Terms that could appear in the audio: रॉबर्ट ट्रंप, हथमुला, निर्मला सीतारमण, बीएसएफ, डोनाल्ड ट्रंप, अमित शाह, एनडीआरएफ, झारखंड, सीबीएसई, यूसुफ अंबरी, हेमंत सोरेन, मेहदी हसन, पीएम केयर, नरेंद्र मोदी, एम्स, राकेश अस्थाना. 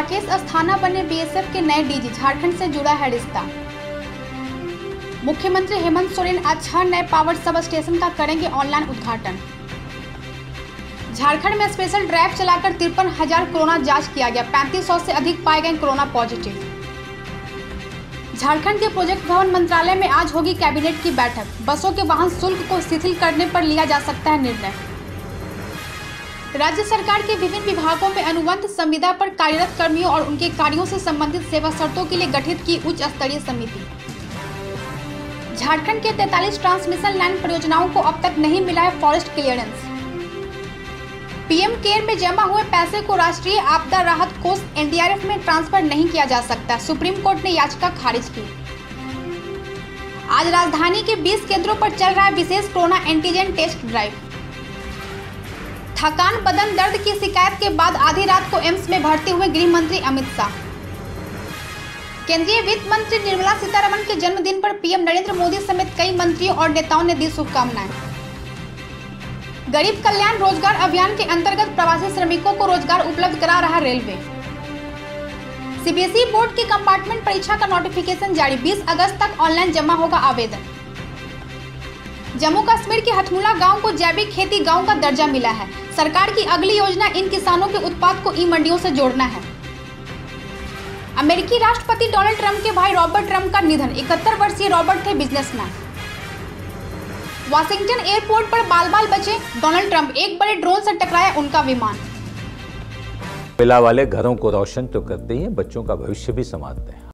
राकेश अस्थाना बने बीएसएफ के नए डीजी, झारखंड से जुड़ा है रिश्ता। मुख्यमंत्री हेमंत सोरेन आज 6 नए पावर सब स्टेशन का करेंगे ऑनलाइन उद्घाटन। झारखंड में स्पेशल ड्राइव चलाकर 53,000 कोरोना जांच किया गया, 3500 से अधिक पाए गए कोरोना पॉजिटिव। झारखंड के प्रोजेक्ट भवन मंत्रालय में आज होगी कैबिनेट की बैठक। बसों के वाहन शुल्क को शिथिल करने पर लिया जा सकता है निर्णय। राज्य सरकार के विभिन्न विभागों में अनुबंध संविदा पर कार्यरत कर्मियों और उनके कार्यों से संबंधित सेवा शर्तों के लिए गठित की उच्च स्तरीय समिति। झारखंड के 43 ट्रांसमिशन लाइन परियोजनाओं को अब तक नहीं मिला है फॉरेस्ट क्लियरेंस। पीएम केयर में जमा हुए पैसे को राष्ट्रीय आपदा राहत कोष एनडीआरएफ में ट्रांसफर नहीं किया जा सकता, सुप्रीम कोर्ट ने याचिका खारिज की। आज राजधानी के 20 केंद्रों पर चल रहा है विशेष कोरोना एंटीजन टेस्ट ड्राइव। थकान बदन दर्द की शिकायत के बाद आधी रात को एम्स में भर्ती हुए गृह मंत्री अमित शाह। केंद्रीय वित्त मंत्री निर्मला सीतारमण के जन्मदिन पर पीएम नरेंद्र मोदी समेत कई मंत्रियों और नेताओं ने दी शुभकामनाएं। गरीब कल्याण रोजगार अभियान के अंतर्गत प्रवासी श्रमिकों को रोजगार उपलब्ध करा रहा रेलवे। सीबीएसई बोर्ड की कंपार्टमेंट परीक्षा का नोटिफिकेशन जारी, 20 अगस्त तक ऑनलाइन जमा होगा आवेदन। जम्मू कश्मीर के हथमुला गांव को जैविक खेती गांव का दर्जा मिला है, सरकार की अगली योजना इन किसानों के उत्पाद को ई मंडियों से जोड़ना है। अमेरिकी राष्ट्रपति डोनाल्ड ट्रंप के भाई रॉबर्ट ट्रंप का निधन, 71 वर्षीय रॉबर्ट थे बिजनेसमैन। वाशिंगटन एयरपोर्ट पर बाल-बाल बचे डोनाल्ड ट्रंप, एक बड़े ड्रोन से टकराया उनका विमान। महिला वाले घरों को रोशन तो करते ही बच्चों का भविष्य भी संवारते हैं।